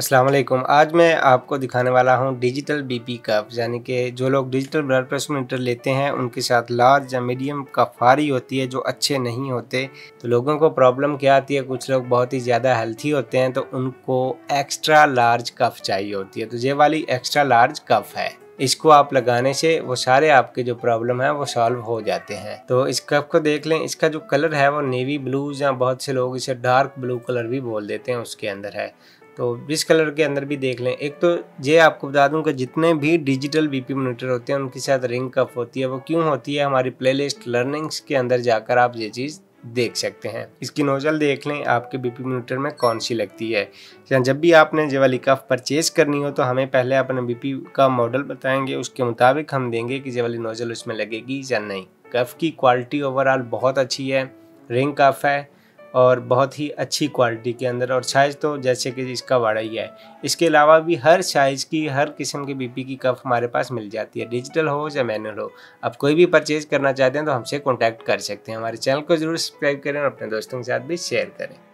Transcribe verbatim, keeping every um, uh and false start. अस्सलाम वालेकुम। आज मैं आपको दिखाने वाला हूं डिजिटल बीपी कप, यानी कि जो लोग डिजिटल ब्लड प्रेशर मीटर लेते हैं उनके साथ लार्ज या मीडियम कप फारी होती है जो अच्छे नहीं होते। तो लोगों को प्रॉब्लम क्या आती है, कुछ लोग बहुत ही ज़्यादा हेल्थी होते हैं तो उनको एक्स्ट्रा लार्ज कप चाहिए होती है। तो ये वाली एक्स्ट्रा लार्ज कप है, इसको आप लगाने से वो सारे आपके जो प्रॉब्लम है वो सॉल्व हो जाते हैं। तो इस कप को देख लें, इसका जो कलर है वो नेवी ब्लू या बहुत से लोग इसे डार्क ब्लू कलर भी बोल देते हैं उसके अंदर है। तो इस कलर के अंदर भी देख लें। एक तो ये आपको बता दूं कि जितने भी डिजिटल बीपी मॉनिटर होते हैं उनके साथ रिंग कप होती है। वो क्यों होती है, हमारी प्लेलिस्ट लर्निंग्स के अंदर जाकर आप ये चीज़ देख सकते हैं। इसकी नोजल देख लें आपके बीपी मॉनिटर में कौन सी लगती है। जब भी आपने ये वाली कफ परचेज़ करनी हो तो हमें पहले अपने बीपी का मॉडल बताएंगे, उसके मुताबिक हम देंगे कि ये वाली नोजल उसमें लगेगी या नहीं। कफ की क्वालिटी ओवरऑल बहुत अच्छी है, रिंग कफ है और बहुत ही अच्छी क्वालिटी के अंदर, और साइज़ तो जैसे कि इसका बड़ा ही है। इसके अलावा भी हर साइज़ की हर किस्म के बीपी की कफ हमारे पास मिल जाती है, डिजिटल हो या मैनुअल हो। आप कोई भी परचेज़ करना चाहते हैं तो हमसे कांटेक्ट कर सकते हैं। हमारे चैनल को ज़रूर सब्सक्राइब करें और अपने दोस्तों के साथ भी शेयर करें।